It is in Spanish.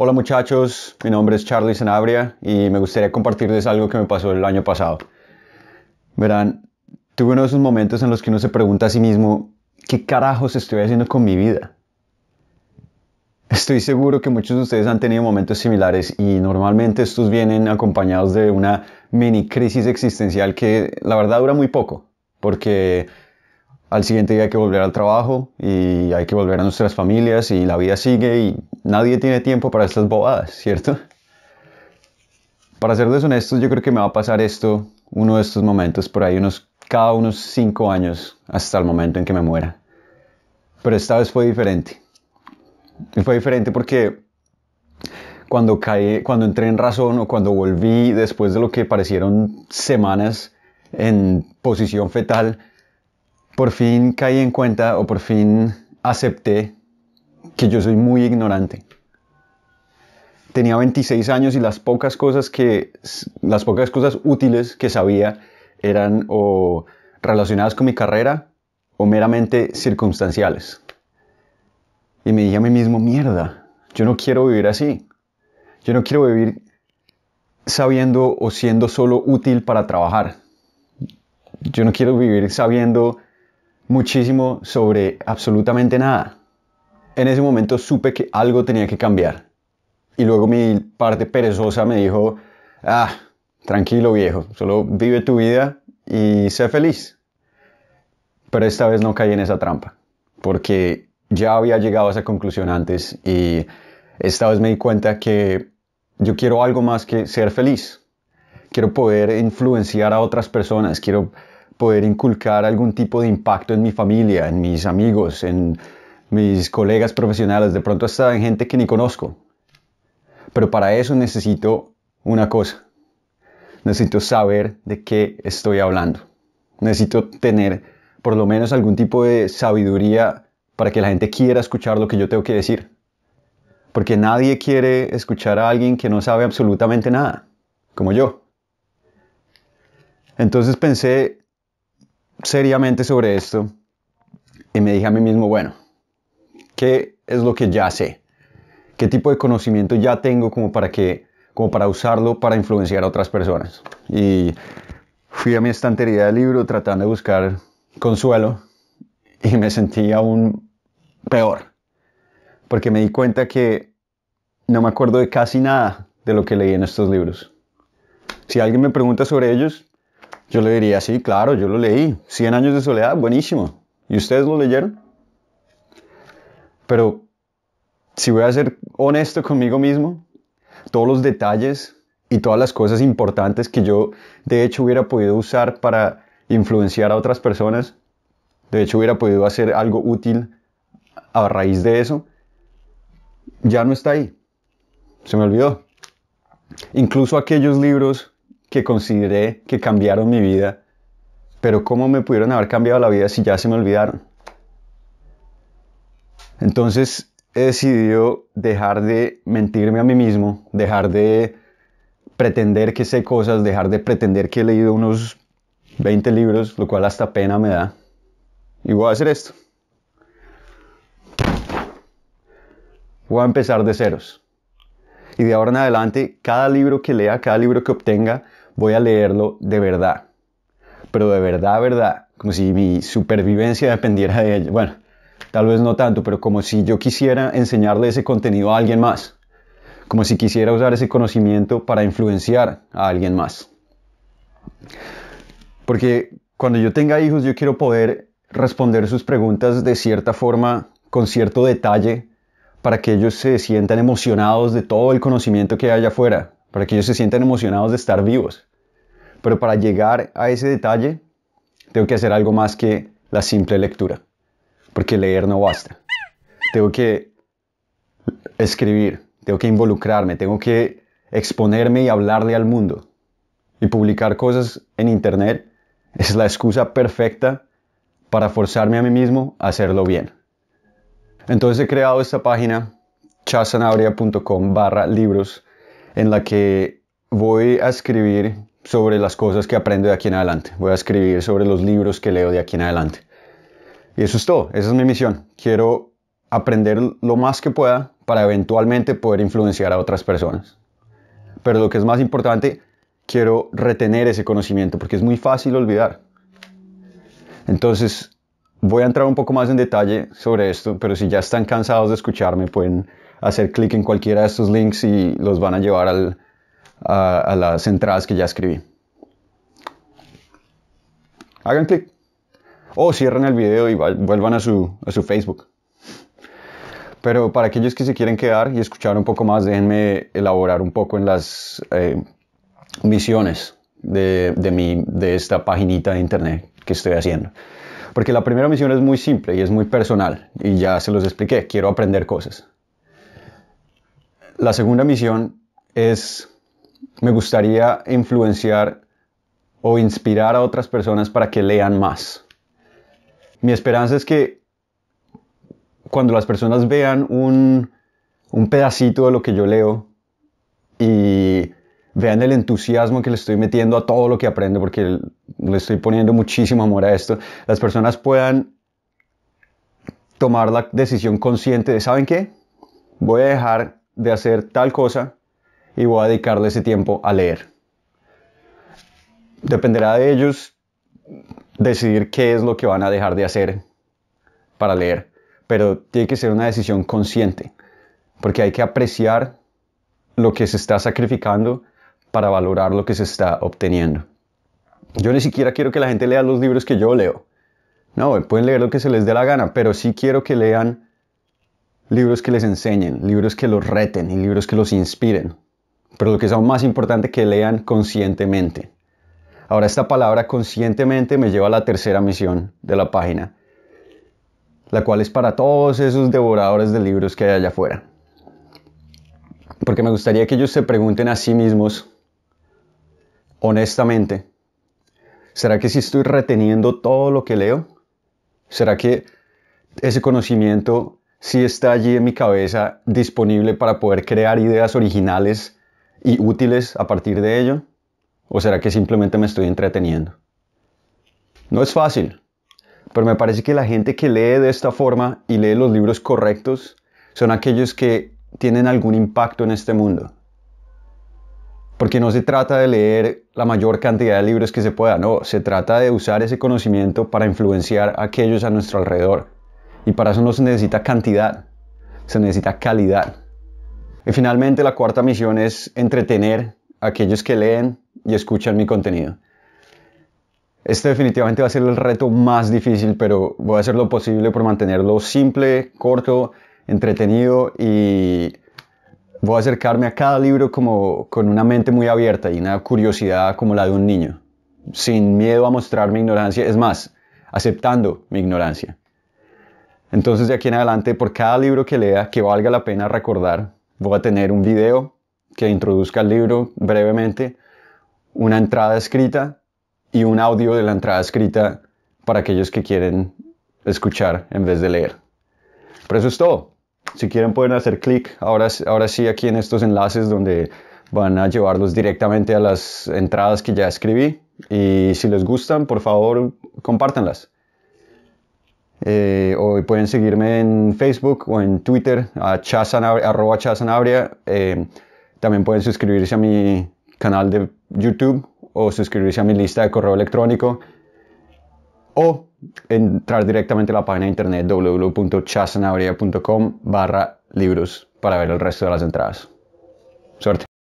Hola muchachos, mi nombre es Charlie Sanabria y me gustaría compartirles algo que me pasó el año pasado. Verán, tuve uno de esos momentos en los que uno se pregunta a sí mismo, ¿qué carajos estoy haciendo con mi vida? Estoy seguro que muchos de ustedes han tenido momentos similares y normalmente estos vienen acompañados de una mini crisis existencial que la verdad dura muy poco, porque al siguiente día hay que volver al trabajo y hay que volver a nuestras familias y la vida sigue y nadie tiene tiempo para estas bobadas, ¿cierto? Para serles honestos, yo creo que me va a pasar uno de estos momentos, por ahí cada unos 5 años hasta el momento en que me muera. Pero esta vez fue diferente. Y fue diferente porque cuando entré en razón o cuando volví después de lo que parecieron semanas en posición fetal, por fin caí en cuenta o por fin acepté que yo soy muy ignorante. Tenía 26 años y las pocas cosas útiles que sabía eran o relacionadas con mi carrera o meramente circunstanciales. Y me dije a mí mismo, mierda, yo no quiero vivir así. Yo no quiero vivir sabiendo o siendo solo útil para trabajar. Yo no quiero vivir sabiendo muchísimo sobre absolutamente nada. En ese momento supe que algo tenía que cambiar. Y luego mi parte perezosa me dijo, tranquilo viejo, solo vive tu vida y sé feliz. Pero esta vez no caí en esa trampa, porque ya había llegado a esa conclusión antes y esta vez me di cuenta que yo quiero algo más que ser feliz. Quiero poder influenciar a otras personas, quiero poder inculcar algún tipo de impacto en mi familia, en mis amigos, en mis colegas profesionales, de pronto hasta en gente que ni conozco. Pero para eso necesito una cosa. Necesito saber de qué estoy hablando. Necesito tener por lo menos algún tipo de sabiduría para que la gente quiera escuchar lo que yo tengo que decir. Porque nadie quiere escuchar a alguien que no sabe absolutamente nada, como yo. Entonces pensé seriamente sobre esto y me dije a mí mismo, bueno, ¿qué es lo que ya sé? ¿Qué tipo de conocimiento ya tengo como para usarlo para influenciar a otras personas? Y fui a mi estantería de libros tratando de buscar consuelo y me sentí aún peor, porque me di cuenta que no me acuerdo de casi nada de lo que leí en estos libros. Si alguien me pregunta sobre ellos, yo le diría, sí, claro, yo lo leí. 100 años de soledad, buenísimo. ¿Y ustedes lo leyeron? Pero si voy a ser honesto conmigo mismo, todos los detalles y todas las cosas importantes que yo de hecho hubiera podido usar para influenciar a otras personas, de hecho hubiera podido hacer algo útil a raíz de eso, ya no está ahí. Se me olvidó. Incluso aquellos libros que consideré que cambiaron mi vida, pero ¿cómo me pudieron haber cambiado la vida si ya se me olvidaron? Entonces he decidido dejar de mentirme a mí mismo, dejar de pretender que sé cosas, dejar de pretender que he leído unos 20 libros, lo cual hasta pena me da. Y voy a hacer esto. Voy a empezar de ceros. Y de ahora en adelante, cada libro que lea, cada libro que obtenga, voy a leerlo de verdad. Pero de verdad, verdad. Como si mi supervivencia dependiera de ello. Bueno, tal vez no tanto, pero como si yo quisiera enseñarle ese contenido a alguien más. Como si quisiera usar ese conocimiento para influenciar a alguien más. Porque cuando yo tenga hijos, yo quiero poder responder sus preguntas de cierta forma, con cierto detalle, para que ellos se sientan emocionados de todo el conocimiento que hay allá afuera, para que ellos se sientan emocionados de estar vivos. Pero para llegar a ese detalle, tengo que hacer algo más que la simple lectura, porque leer no basta. Tengo que escribir, tengo que involucrarme, tengo que exponerme y hablarle al mundo. Y publicar cosas en internet es la excusa perfecta para forzarme a mí mismo a hacerlo bien. Entonces he creado esta página, chasanabria.com/libros, en la que voy a escribir sobre las cosas que aprendo de aquí en adelante. Voy a escribir sobre los libros que leo de aquí en adelante. Y eso es todo, esa es mi misión. Quiero aprender lo más que pueda, para eventualmente poder influenciar a otras personas. Pero lo que es más importante, quiero retener ese conocimiento porque es muy fácil olvidar. Entonces, voy a entrar un poco más en detalle sobre esto, pero si ya están cansados de escucharme, pueden hacer clic en cualquiera de estos links y los van a llevar a las entradas que ya escribí. Hagan clic. O cierren el video y vuelvan a su Facebook. Pero para aquellos que se quieren quedar y escuchar un poco más, déjenme elaborar un poco en las misiones de esta paginita de internet que estoy haciendo. Porque la primera misión es muy simple y es muy personal. Y ya se los expliqué, quiero aprender cosas. La segunda misión es, me gustaría influenciar o inspirar a otras personas para que lean más. Mi esperanza es que cuando las personas vean un pedacito de lo que yo leo y vean el entusiasmo que le estoy metiendo a todo lo que aprendo, porque le estoy poniendo muchísimo amor a esto, las personas puedan tomar la decisión consciente de, ¿saben qué? Voy a dejar de hacer tal cosa y voy a dedicarle ese tiempo a leer. Dependerá de ellos decidir qué es lo que van a dejar de hacer para leer, pero tiene que ser una decisión consciente, porque hay que apreciar lo que se está sacrificando para valorar lo que se está obteniendo. Yo ni siquiera quiero que la gente lea los libros que yo leo. No, pueden leer lo que se les dé la gana, pero sí quiero que lean libros que les enseñen, libros que los reten y libros que los inspiren. Pero lo que es aún más importante, que lean conscientemente. Ahora, esta palabra conscientemente me lleva a la tercera misión de la página, la cual es para todos esos devoradores de libros que hay allá afuera. Porque me gustaría que ellos se pregunten a sí mismos, honestamente, ¿será que si estoy reteniendo todo lo que leo? ¿Será que ese conocimiento sí está allí en mi cabeza, disponible para poder crear ideas originales y útiles a partir de ello? ¿O será que simplemente me estoy entreteniendo? No es fácil, pero me parece que la gente que lee de esta forma y lee los libros correctos son aquellos que tienen algún impacto en este mundo. Porque no se trata de leer la mayor cantidad de libros que se pueda, no, se trata de usar ese conocimiento para influenciar a aquellos a nuestro alrededor. Y para eso no se necesita cantidad, se necesita calidad. Y finalmente, la cuarta misión es entretener a aquellos que leen y escuchan mi contenido. Este definitivamente va a ser el reto más difícil, pero voy a hacer lo posible por mantenerlo simple, corto, entretenido, y voy a acercarme a cada libro con una mente muy abierta y una curiosidad como la de un niño, sin miedo a mostrar mi ignorancia, es más, aceptando mi ignorancia. Entonces, de aquí en adelante, por cada libro que lea que valga la pena recordar, voy a tener un video que introduzca el libro brevemente, una entrada escrita y un audio de la entrada escrita para aquellos que quieren escuchar en vez de leer. Pero eso es todo. Si quieren, pueden hacer clic ahora sí aquí en estos enlaces donde van a llevarlos directamente a las entradas que ya escribí, y si les gustan, por favor, compártanlas. O pueden seguirme en Facebook o en Twitter a @chasanabria. También pueden suscribirse a mi canal de YouTube o suscribirse a mi lista de correo electrónico o entrar directamente a la página de internet www.chasanabria.com/libros para ver el resto de las entradas. Suerte.